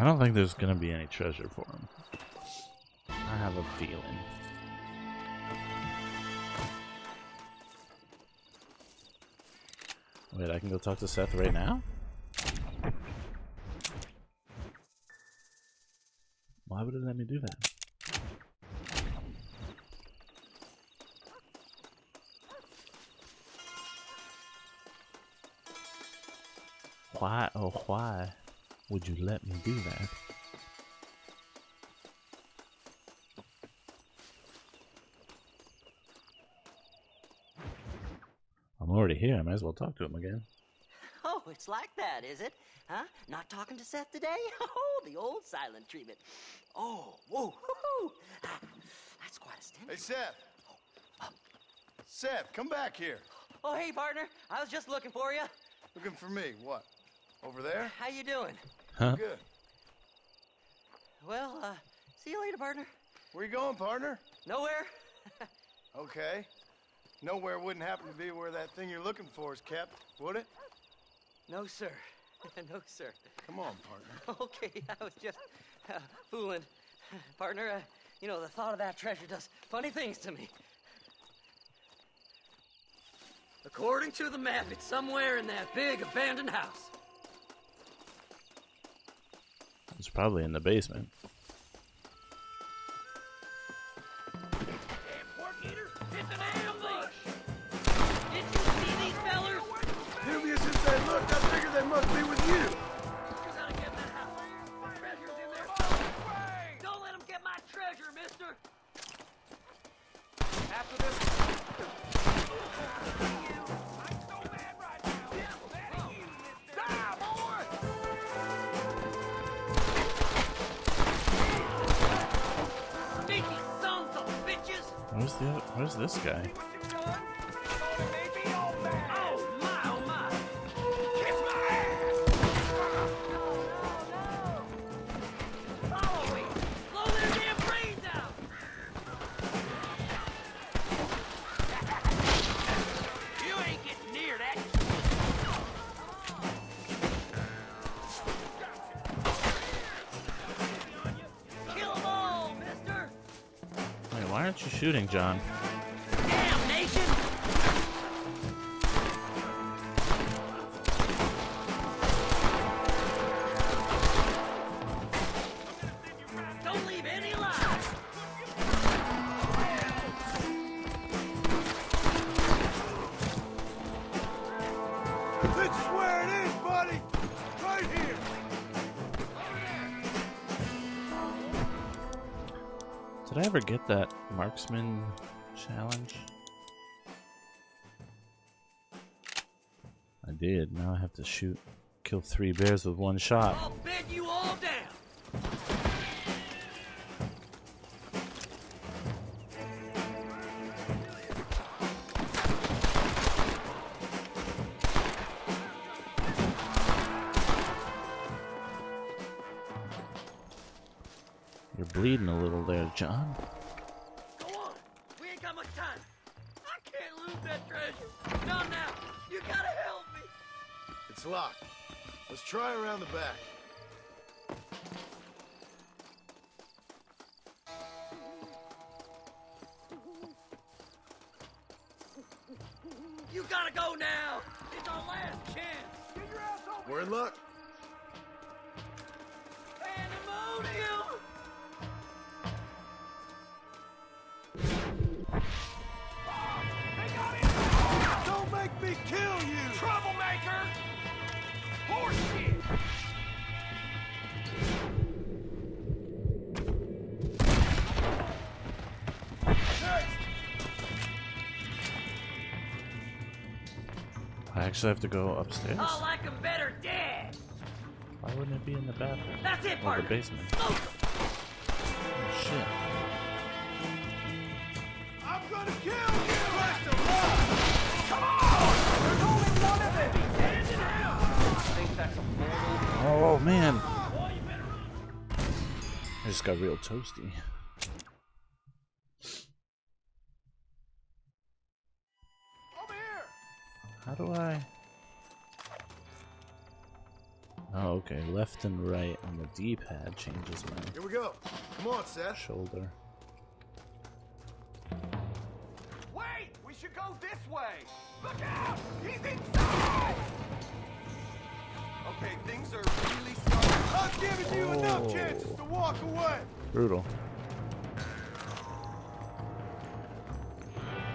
I don't think there's gonna be any treasure for him. I have a feeling. Wait, I can go talk to Seth right now? Why would it let me do that? Why, oh why would you let me do that? I'm already here, I might as well talk to him again. Oh, it's like that, is it? Huh? Not talking to Seth today? Oh, the old silent treatment. Oh, whoa, whoo-hoo. That's quite a stint. Hey, Seth. Oh. Seth, come back here. Oh, hey, partner. I was just looking for you. Looking for me? What? Over there? How you doing? Huh? Good. Well, see you later, partner. Where you going, partner? Nowhere. Okay. Nowhere wouldn't happen to be where that thing you're looking for is kept, would it? No, sir. No, sir. Come on, partner. Okay, I was just fooling. Partner, you know, the thought of that treasure does funny things to me. According to the map, it's somewhere in that big abandoned house. It's probably in the basement. Where's this guy? Oh my, oh my. Kiss my ass. No, no, no. Follow me. Blow their damn brains out. You ain't getting near that. Kill them all, mister. Wait, why aren't you shooting, John? Did I ever get that marksman challenge? I did. Now I have to shoot, kill 3 bears with 1 shot. I'll bed you all down. You're bleeding a little there, John. Go on. We ain't got much time. I can't lose that treasure. Not now. You gotta help me. It's locked. Let's try around the back. You gotta go now. It's our last chance. Get your ass over. We're in luck. Pandemonium! Kill you! Troublemaker! Horseshit! I actually have to go upstairs. I like him better dead! Why wouldn't it be in the bathroom? That's it, partner! Or the basement. Oh, shit. I'm gonna kill you! Come on! Oh man, I just got real toasty. How do I? Oh, okay. Left and right on the D-pad changes my... Here we go. Come on, Seth. Shoulder. Wait! We should go this way! Look out! He's inside! Okay, things are really starting. I've given you enough chances to walk away! Brutal.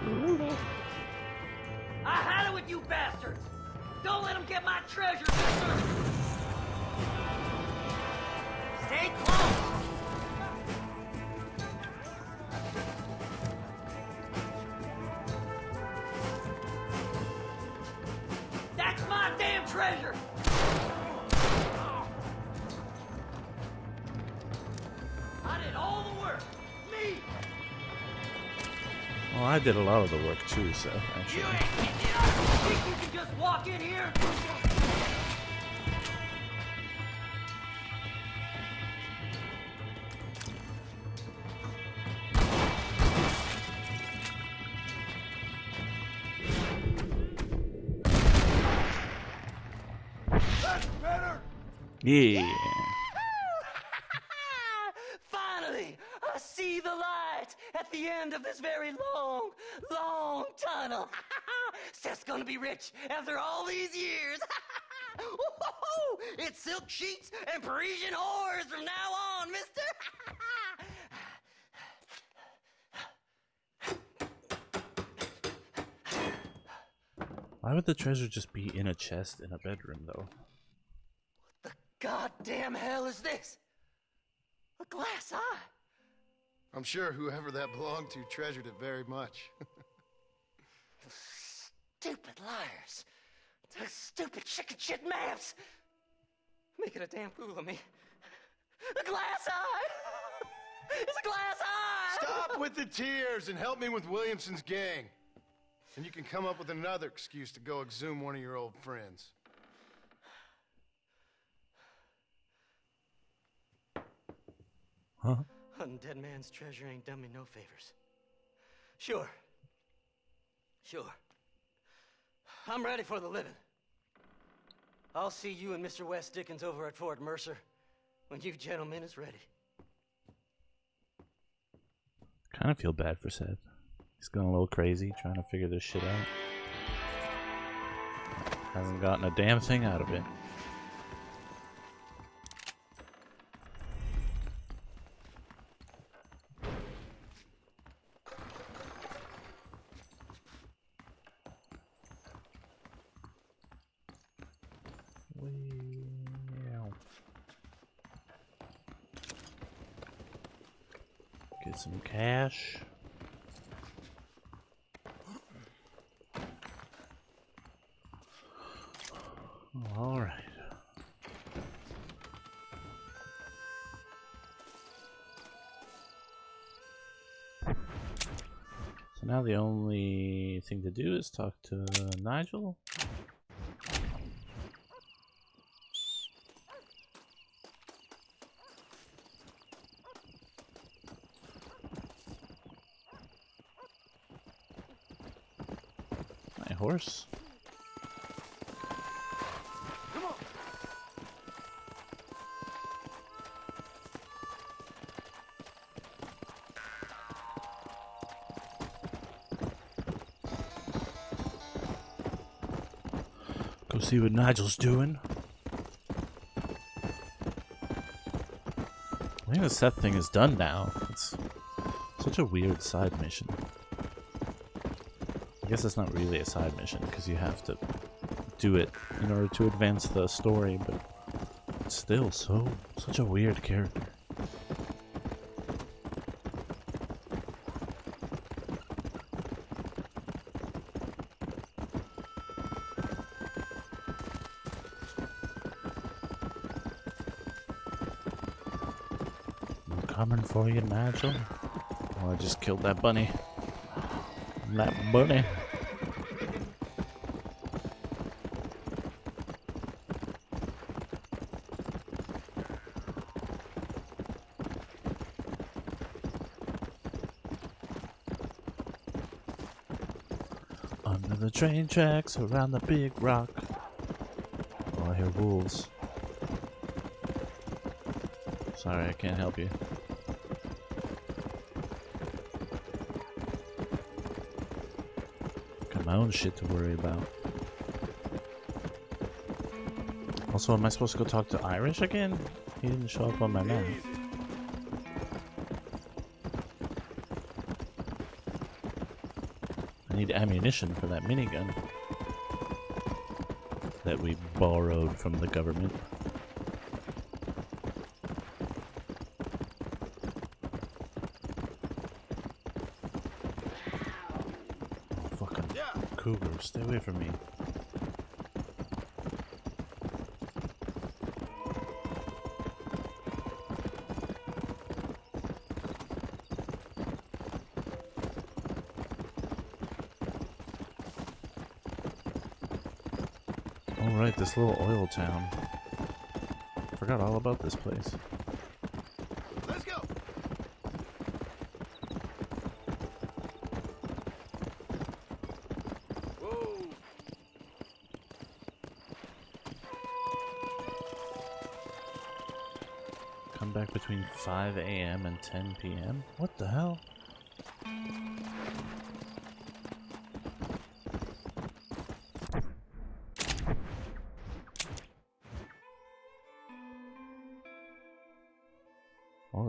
Brutal. I had it with you bastards! Don't let them get my treasure, sister! Stay close! That's my damn treasure! I did all the work! Me! Well, I did a lot of the work too, so actually. You ain't getting it up. You think you can just walk in here? Yeah. Finally, I see the light at the end of this very long, long tunnel. Seth's gonna be rich after all these years. It's silk sheets and Parisian whores from now on, mister. Why would the treasure just be in a chest in a bedroom, though? God damn hell is this? A glass eye. I'm sure whoever that belonged to treasured it very much. Those stupid liars. Those stupid chicken shit maps. Making a damn fool of me. A glass eye. It's a glass eye. Stop with the tears and help me with Williamson's gang. And you can come up with another excuse to go exhume one of your old friends. Huh? Hunting dead man's treasure ain't done me no favors. Sure. Sure. I'm ready for the living. I'll see you and Mr. West Dickens over at Fort Mercer when you gentlemen is ready. Kind of feel bad for Seth. He's going a little crazy trying to figure this shit out. Hasn't gotten a damn thing out of it. Get some cash. All right. So now the only thing to do is talk to Nigel. Horse. Come on. Go see what Nigel's doing. I think the Seth thing is done now. It's such a weird side mission. I guess it's not really a side mission because you have to do it in order to advance the story, but it's still such a weird character. I'm coming for you, Nigel. Oh, I just killed that bunny. That bunny. Under the train tracks, around the big rock. Oh, I hear wolves. Sorry, I can't help you. Got my own shit to worry about. Also, am I supposed to go talk to Irish again? He didn't show up on my map. I need ammunition for that minigun that we borrowed from the government. Oh, fucking cougar, stay away from me. This little oil town. Forgot all about this place. Let's go. Whoa. Come back between 5 a.m. and 10 p.m. What the hell?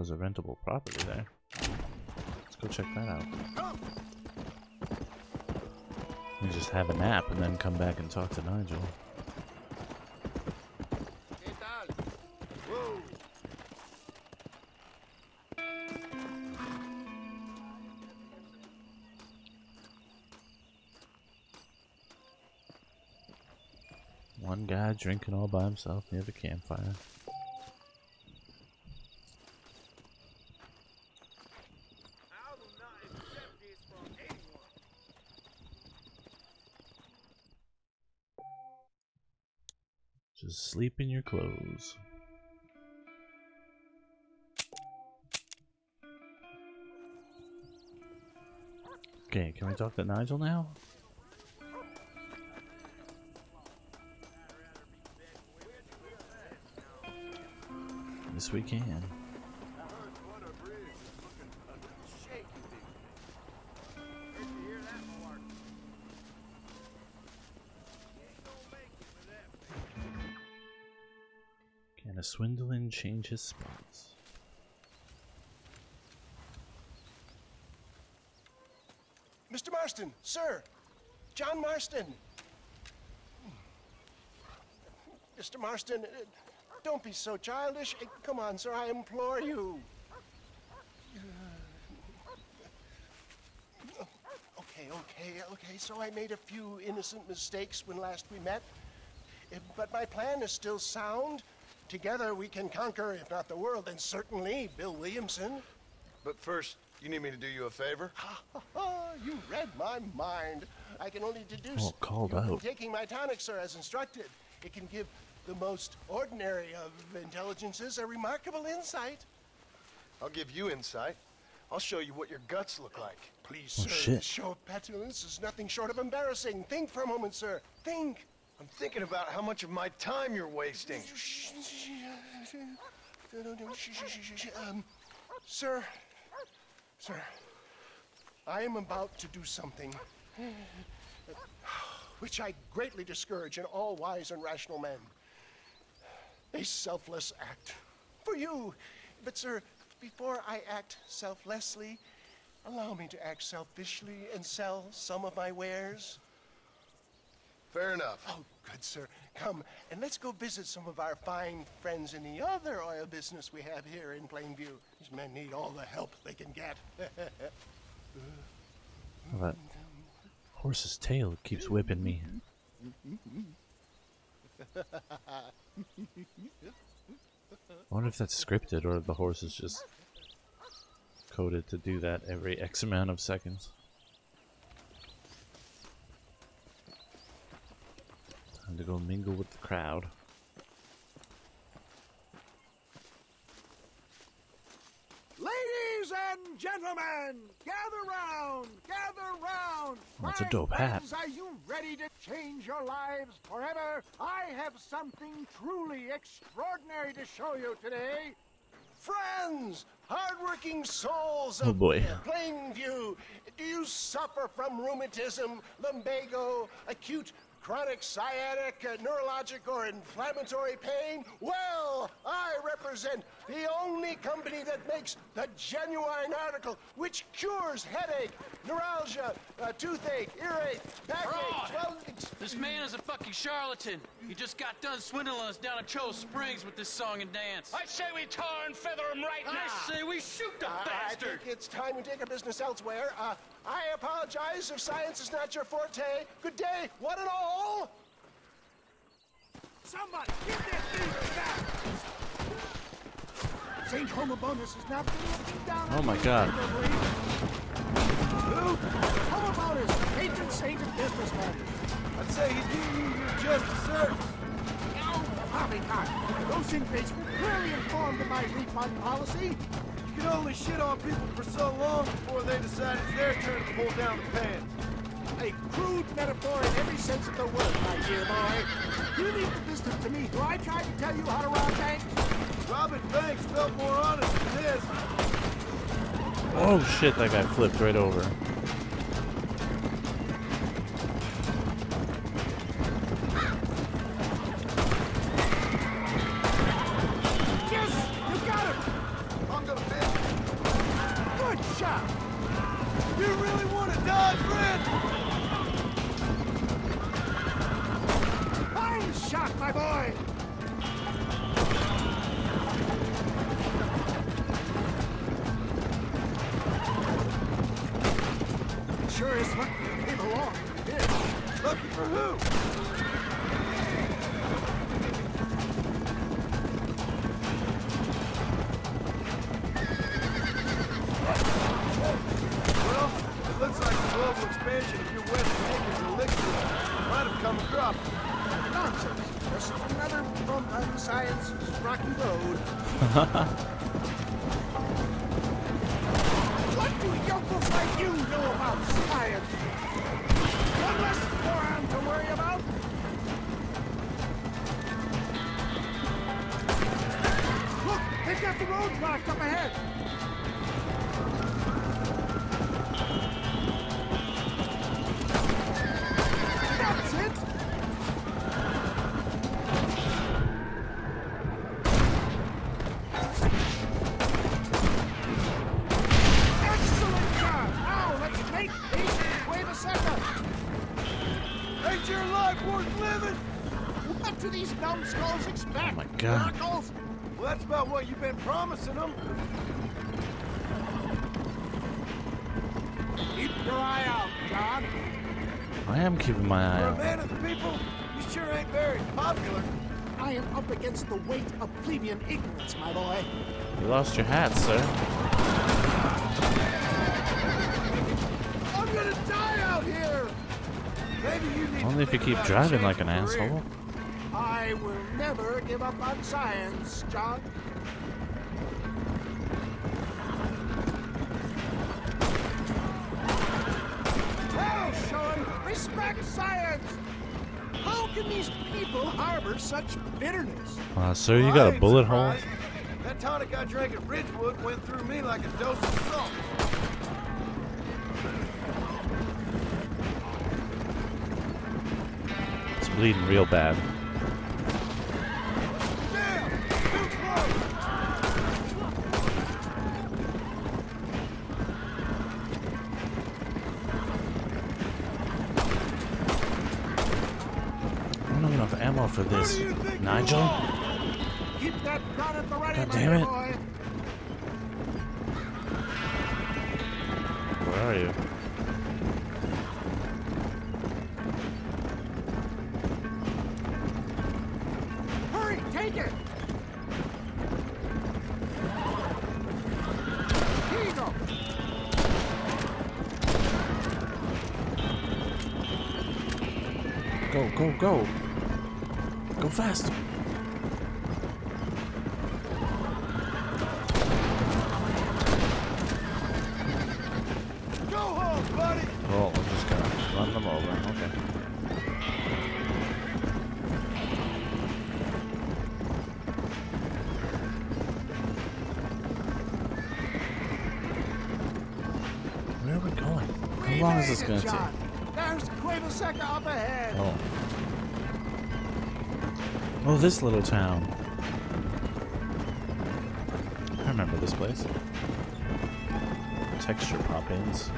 A rentable property there. Let's go check that out. We just have a nap and then come back and talk to Nigel. One guy drinking all by himself near the campfire. Just sleep in your clothes. Okay, can we talk to Nigel now? Yes, we can. Swindling changes spots. Mr. Marston, sir. John Marston. Mr. Marston, don't be so childish. Come on, sir, I implore you. Okay. So I made a few innocent mistakes when last we met. But my plan is still sound. Together we can conquer, if not the world, then certainly Bill Williamson. But first, you need me to do you a favor? You read my mind. I can only deduce you've been taking my tonic, sir, as instructed. It can give the most ordinary of intelligences a remarkable insight. I'll give you insight. I'll show you what your guts look like. Please, sir, this show of petulance is nothing short of embarrassing. Think for a moment, sir. Think. I'm thinking about how much of my time you're wasting. Sir, I am about to do something which I greatly discourage in all wise and rational men. A selfless act for you. But, sir, before I act selflessly, allow me to act selfishly and sell some of my wares. Fair enough. Oh, good, sir. Come, and let's go visit some of our fine friends in the other oil business we have here in Plainview. These men need all the help they can get. Well, that horse's tail keeps whipping me. I wonder if that's scripted or the horse is just coded to do that every X amount of seconds. Time to go mingle with the crowd. Ladies and gentlemen, gather round, that's a dope hat. Are you ready to change your lives forever? I have something truly extraordinary to show you today. friends, hardworking souls of Plainview. Do you suffer from rheumatism, lumbago, acute, chronic, sciatic, neurologic, or inflammatory pain? Well, I represent the only company that makes the genuine article, which cures headache, neuralgia, toothache, earache, backache, this man is a fucking charlatan. He just got done swindling us down at Cho Springs with this song and dance. I say we tar and feather him right now. I say we shoot the bastard. I think it's time we take our business elsewhere. I apologize if science is not your forte. Good day, one and all. Somebody, get that beaver back. St. Homobonus is not being down. Oh my God. Who? Homobonus, patron saint and businessman. I'd say he's giving you your just desserts. No, probably not. Those inmates were clearly informed of my refund policy. You can only shit on people for so long before they decide it's their turn to pull down the pants. A crude metaphor in every sense of the word, my dear boy. You leave the business to me. Do I try to tell you how to rob banks? Robbing banks felt more honest than this. Oh shit, that guy flipped right over. Against the weight of plebeian ignorance, my boy. You lost your hat, sir. I'm gonna die out here. Maybe you need only if you keep driving like an asshole. I will never give up on science, John. Well, Sean, respect science. How can these people harbor such bitterness? Sir, you got a bullet hole? That tonic I drank at Ridgewood went through me like a dose of salt. It's bleeding real bad. For this, Nigel. Keep that gun at the ready, God damn it! Boy. Where are you? Hurry, take it! Here you go. Go, go, go! Go fast. Go home, buddy. Well, I'm just gonna run them over. Okay. long is this going to take? There's Quiversack up ahead. Oh. Oh, this little town. I remember this place. Texture pop-ins.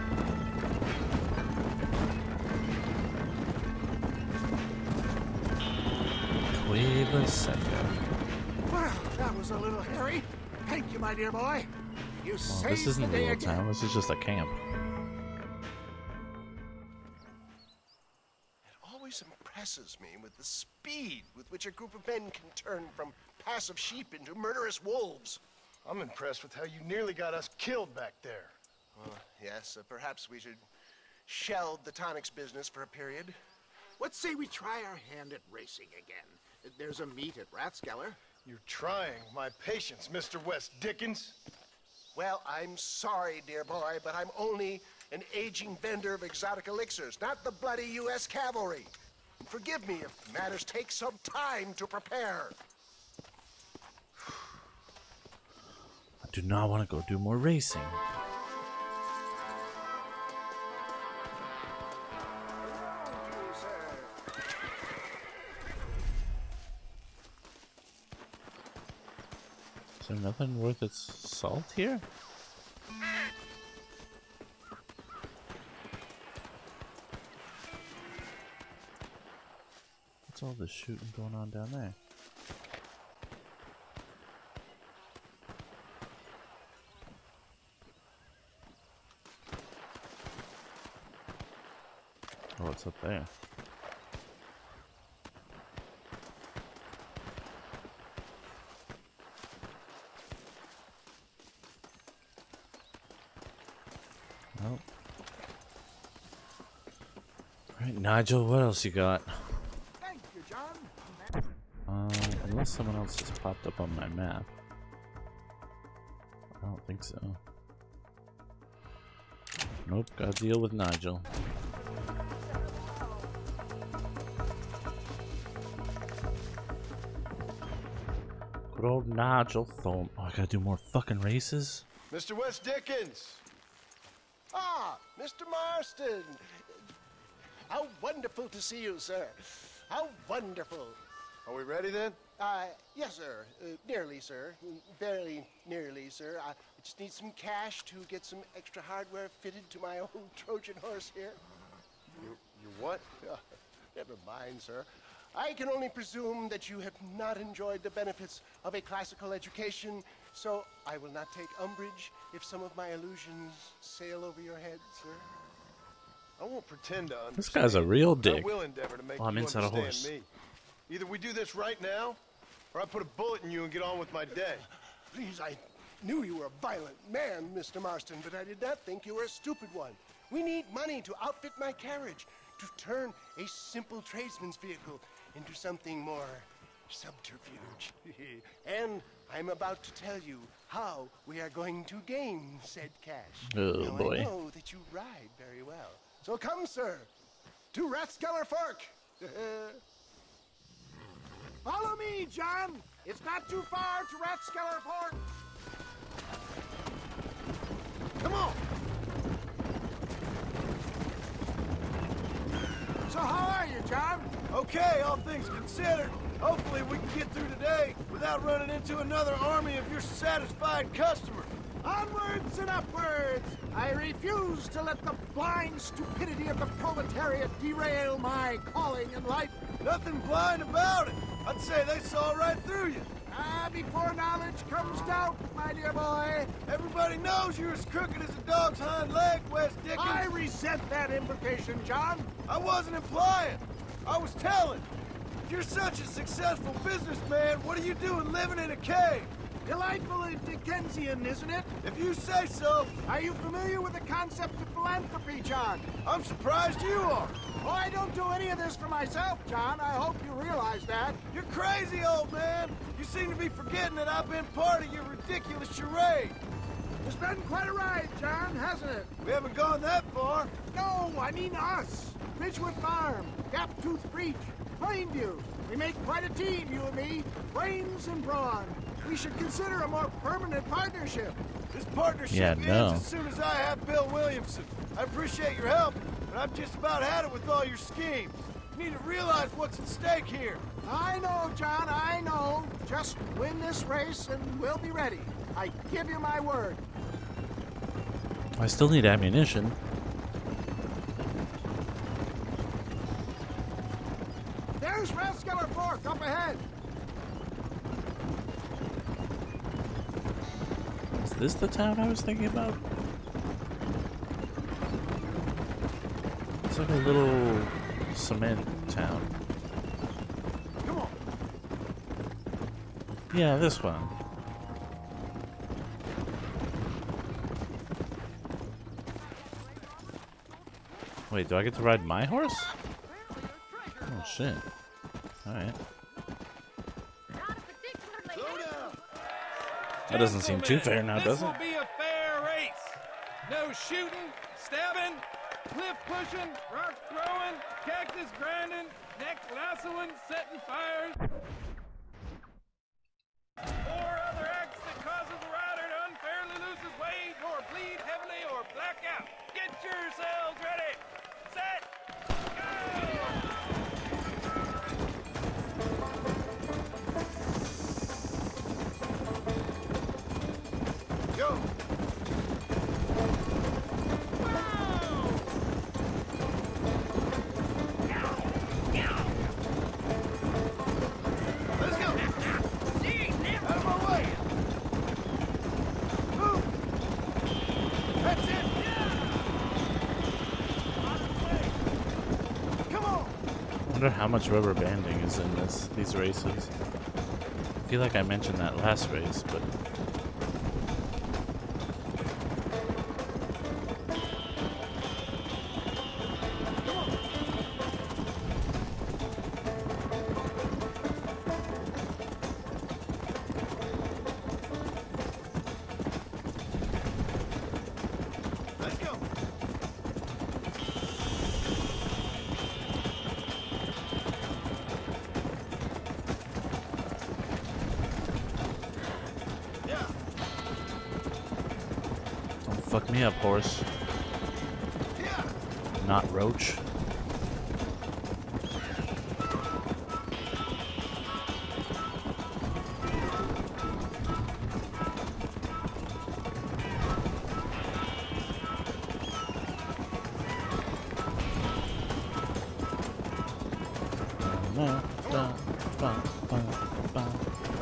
Quiversack. Well, that was a little hairy. Thank you, my dear boy. You saved the day. This isn't a little town. This is just a camp. Me with the speed with which a group of men can turn from passive sheep into murderous wolves. I'm impressed with how you nearly got us killed back there. Yes, perhaps we should shelve the tonics business for a period. Let's say we try our hand at racing again. There's a meet at Rathskeller. You're trying my patience, Mr. West Dickens. Well, I'm sorry, dear boy, but I'm only an aging vendor of exotic elixirs, not the bloody U.S. cavalry. Forgive me if matters take some time to prepare. I do not want to go do more racing. Is there nothing worth its salt here? All this shooting going on down there. Oh, it's up there. Nope. All right, Nigel, what else you got? Unless someone else just popped up on my map. I don't think so. Nope, gotta deal with Nigel. Good old Nigel Thorne. Oh, I gotta do more fucking races? Mr. West Dickens! Ah, Mr. Marston! How wonderful to see you, sir. How wonderful. Are we ready then? Yes, sir. Nearly, sir. Barely nearly, sir. I just need some cash to get some extra hardware fitted to my old Trojan horse here. You what? Never mind, sir. I can only presume that you have not enjoyed the benefits of a classical education, so I will not take umbrage if some of my illusions sail over your head, sir. I won't pretend to understand. This guy's a real dick. I will endeavor to make you understand me. Either we do this right now, or I put a bullet in you and get on with my day. Please, I knew you were a violent man, Mr. Marston, but I did not think you were a stupid one. We need money to outfit my carriage, to turn a simple tradesman's vehicle into something more subterfuge. And I'm about to tell you how we are going to gain said cash. Oh, boy. I know that you ride very well. So come, sir, to Rathskeller Fork. Follow me, John! It's not too far to Rathskeller Fork! Come on! So how are you, John? Okay, all things considered. Hopefully we can get through today without running into another army of your satisfied customers. Onwards and upwards! I refuse to let the blind stupidity of the proletariat derail my calling in life. Nothing blind about it. I'd say they saw right through you. Ah, before knowledge comes doubt, my dear boy. Everybody knows you're as crooked as a dog's hind leg, West Dickens. I resent that implication, John. I wasn't implying. I was telling. If you're such a successful businessman, what are you doing living in a cave? Delightfully Dickensian, isn't it? If you say so. Are you familiar with the concept of philanthropy, John? I'm surprised you are. Oh, I don't do any of this for myself, John. I hope you realize that. You're crazy, old man. You seem to be forgetting that I've been part of your ridiculous charade. It's been quite a ride, John, hasn't it? We haven't gone that far. No, I mean us. Bridgewood Farm, Gap-tooth Breach, Plainview. We make quite a team, you and me. Brains and brawn. We should consider a more permanent partnership. This partnership ends as soon as I have Bill Williamson. I appreciate your help, but I've just about had it with all your schemes. You need to realize what's at stake here. I know, John, I know. Just win this race and we'll be ready. I give you my word. I still need ammunition. There's Rathskeller Fork up ahead. Is this the town I was thinking about? It's like a little cement town. Come on. Yeah, this one. Wait, do I get to ride my horse? Oh shit. Alright. That doesn't seem too fair now, does it? This will be a fair race. No shooting, stabbing, cliff pushing, rock throwing, cactus grinding, neck lassoing, setting fires, or other acts that causes the rider to unfairly lose his way, or bleed heavily, or black out. Get yourselves ready. Set. I wonder how much rubber banding is in these races. I feel like I mentioned that last race, but fuck me up, horse. Yeah. Not roach.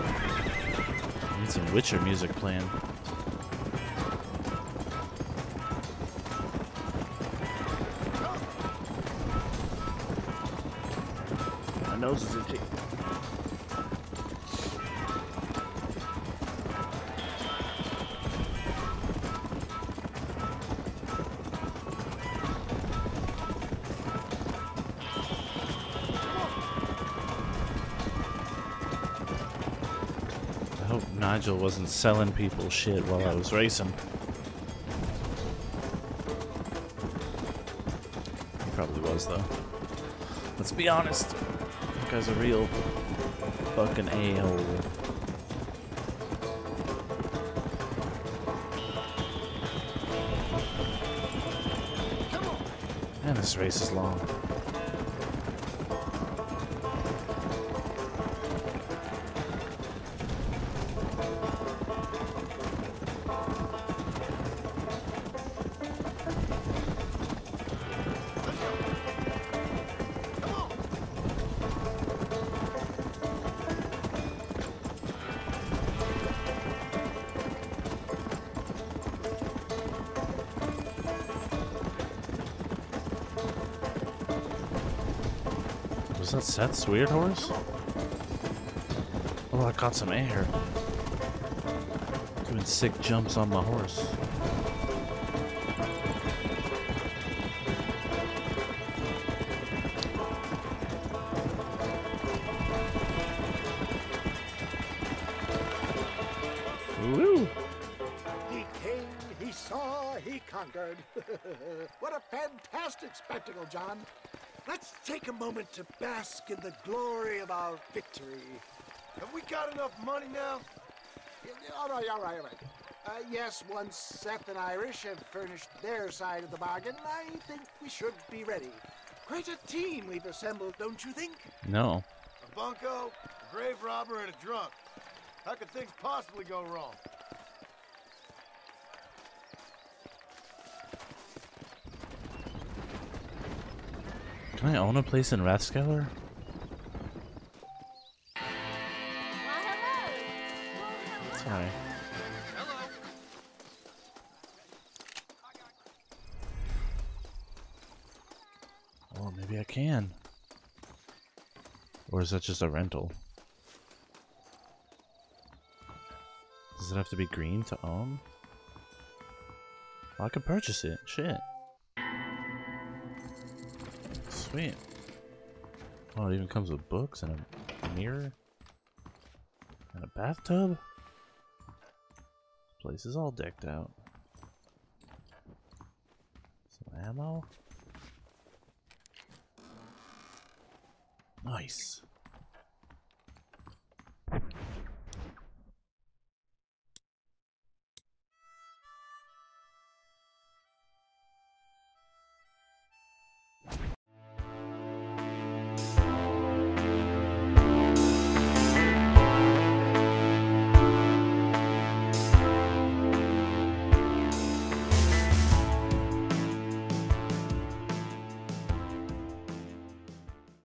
I need some Witcher music playing. Nose is itchy. I hope Nigel wasn't selling people shit while I was racing. He probably was, though. Let's be honest. That guy's a real fucking a-hole. Man, this race is long. Was that Seth's weird horse? Oh, I caught some air. Doing sick jumps on my horse. Woo! He came, he saw, he conquered. What a fantastic spectacle, John. Let's take a moment to bask in the glory of our victory. Have we got enough money now? All right. Yes, once Seth and Irish have furnished their side of the bargain, I think we should be ready. Quite a team we've assembled, don't you think? No. A bunco, a grave robber, and a drunk. How could things possibly go wrong? Can I own a place in Rathskeller? Sorry. Hello. Oh, maybe I can. Or is that just a rental? Does it have to be green to own? Well, I could purchase it. Shit. Sweet. Oh, it even comes with books and a mirror and a bathtub. This place is all decked out. Some ammo. Nice.